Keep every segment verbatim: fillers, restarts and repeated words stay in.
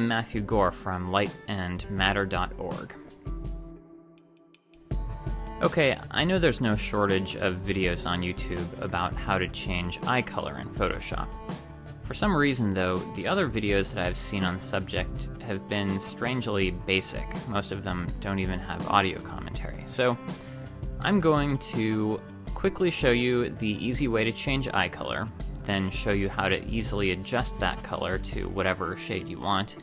I'm Matthew Gore from light and matter dot org. Okay, I know there's no shortage of videos on YouTube about how to change eye color in Photoshop. For some reason, though, the other videos that I've seen on the subject have been strangely basic. Most of them don't even have audio commentary. So I'm going to quickly show you the easy way to change eye color, then show you how to easily adjust that color to whatever shade you want,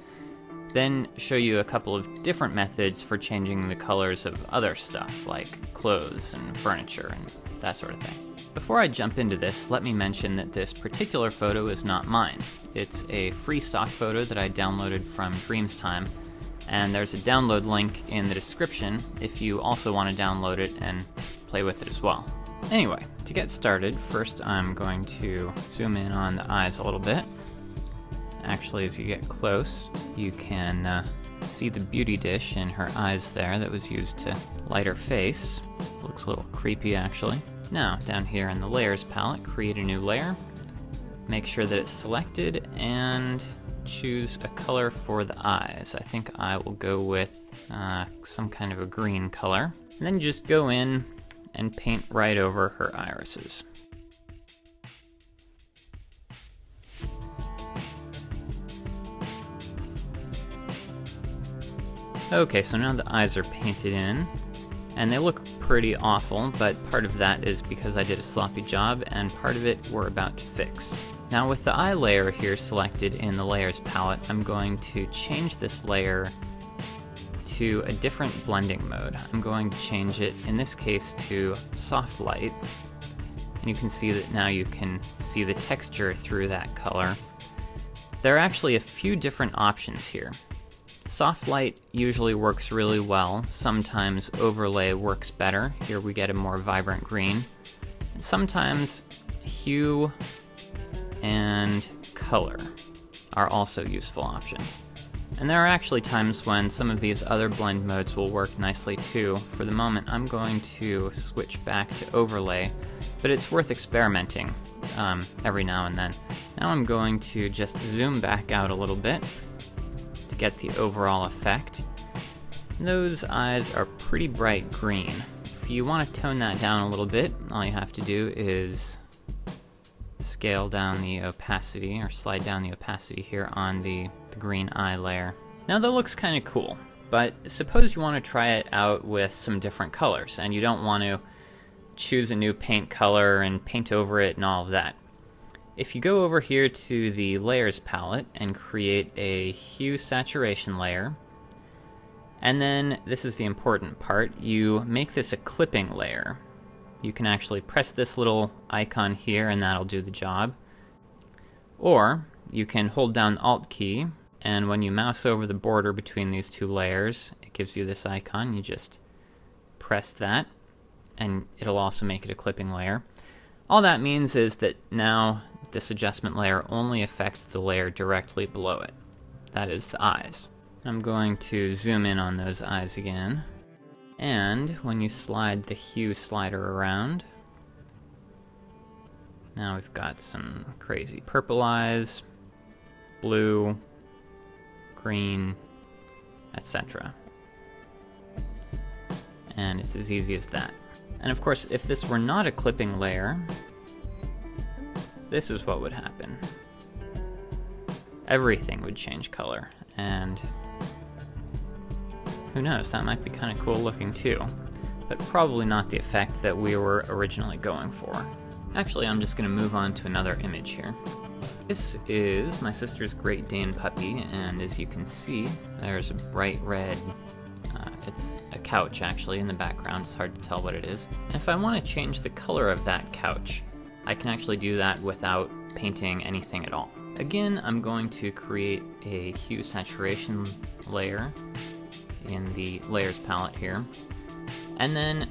then show you a couple of different methods for changing the colors of other stuff, like clothes and furniture and that sort of thing. Before I jump into this, let me mention that this particular photo is not mine. It's a free stock photo that I downloaded from Dreamstime, and there's a download link in the description if you also want to download it and play with it as well. Anyway, to get started, first I'm going to zoom in on the eyes a little bit. Actually, as you get close, you can uh, see the beauty dish in her eyes there that was used to light her face. Looks a little creepy, actually. Now, down here in the Layers palette, create a new layer. Make sure that it's selected and choose a color for the eyes. I think I will go with uh, some kind of a green color. And then just go in and paint right over her irises. Okay, so now the eyes are painted in, and they look pretty awful, but part of that is because I did a sloppy job, and part of it we're about to fix. Now with the eye layer here selected in the Layers palette, I'm going to change this layer to a different blending mode. I'm going to change it, in this case, to soft light. And you can see that now you can see the texture through that color. There are actually a few different options here. Soft light usually works really well. Sometimes overlay works better. Here we get a more vibrant green. And sometimes hue and color are also useful options. And there are actually times when some of these other blend modes will work nicely too. For the moment, I'm going to switch back to overlay, but it's worth experimenting um, every now and then. Now I'm going to just zoom back out a little bit to get the overall effect. And those eyes are pretty bright green. If you want to tone that down a little bit, all you have to do is scale down the opacity, or slide down the opacity here on the, the green eye layer. Now that looks kind of cool, but suppose you want to try it out with some different colors, and you don't want to choose a new paint color and paint over it and all of that. If you go over here to the Layers palette and create a hue saturation layer, and then, this is the important part, you make this a clipping layer. You can actually press this little icon here and that'll do the job. Or you can hold down the Alt key, and when you mouse over the border between these two layers, it gives you this icon. You just press that and it'll also make it a clipping layer. All that means is that now this adjustment layer only affects the layer directly below it. That is the eyes. I'm going to zoom in on those eyes again. And when you slide the hue slider around, now we've got some crazy purple eyes, blue, green, et cetera. And it's as easy as that. And of course, if this were not a clipping layer, this is what would happen. Everything would change color, and who knows, that might be kind of cool looking too, but probably not the effect that we were originally going for. Actually, I'm just going to move on to another image here. This is my sister's Great Dane puppy, and as you can see, there's a bright red, uh, it's a couch actually in the background, it's hard to tell what it is. And if I want to change the color of that couch, I can actually do that without painting anything at all. Again, I'm going to create a hue saturation layer in the Layers palette here, and then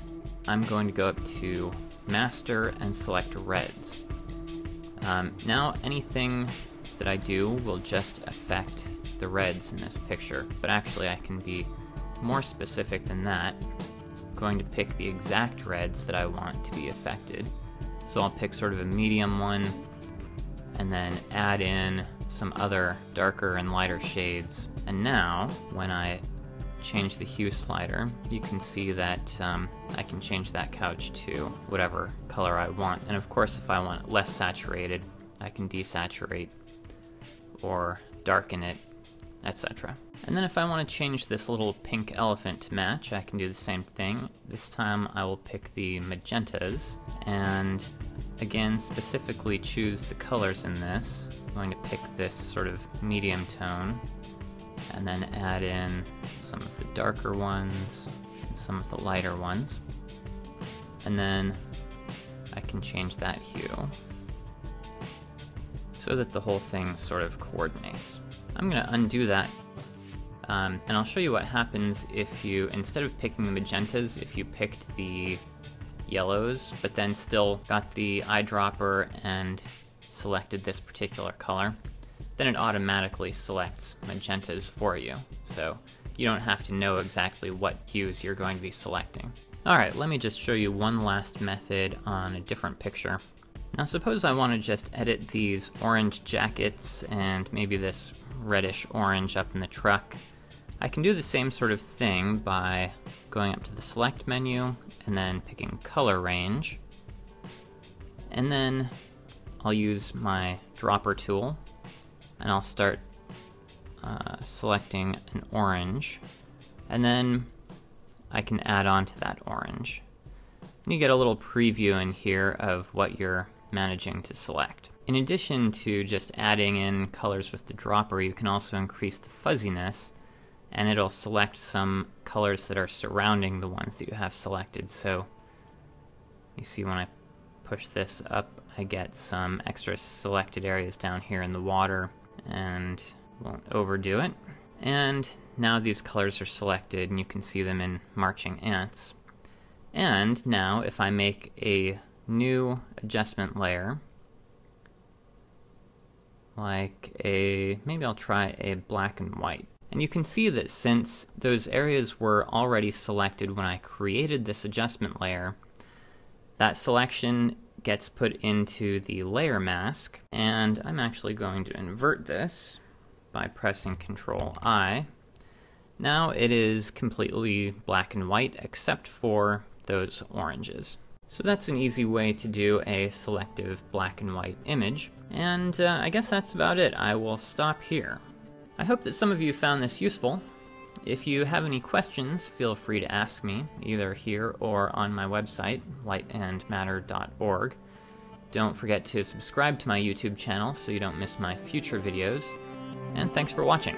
I'm going to go up to Master and select Reds. Um, now anything that I do will just affect the reds in this picture, but actually I can be more specific than that. I'm going to pick the exact reds that I want to be affected, so I'll pick sort of a medium one and then add in some other darker and lighter shades. And now, when I change the hue slider, you can see that um, I can change that couch to whatever color I want. And of course, if I want it less saturated, I can desaturate or darken it, et cetera. And then if I want to change this little pink elephant to match, I can do the same thing. This time I will pick the magentas, and again, specifically choose the colors in this. I'm going to pick this sort of medium tone, and then add in some of the darker ones, and some of the lighter ones. And then I can change that hue so that the whole thing sort of coordinates. I'm going to undo that. Um, and I'll show you what happens if you, instead of picking the magentas, if you picked the yellows, but then still got the eyedropper and selected this particular color, then it automatically selects magentas for you. So you don't have to know exactly what hues you're going to be selecting. All right, let me just show you one last method on a different picture. Now suppose I want to just edit these orange jackets and maybe this reddish orange up in the truck. I can do the same sort of thing by going up to the select menu and then picking color range, and then I'll use my dropper tool and I'll start uh, selecting an orange, and then I can add on to that orange. And you get a little preview in here of what you're managing to select. In addition to just adding in colors with the dropper, you can also increase the fuzziness, and it'll select some colors that are surrounding the ones that you have selected. So you see when I push this up, I get some extra selected areas down here in the water, and won't overdo it. And now these colors are selected, and you can see them in marching ants. And now if I make a new adjustment layer, like a, maybe I'll try a black and white. And you can see that since those areas were already selected when I created this adjustment layer, that selection gets put into the layer mask. And I'm actually going to invert this by pressing control I. Now it is completely black and white except for those oranges. So that's an easy way to do a selective black and white image. And uh, I guess that's about it. I will stop here. I hope that some of you found this useful. If you have any questions, feel free to ask me, either here or on my website, light and matter dot org. Don't forget to subscribe to my YouTube channel so you don't miss my future videos, and thanks for watching.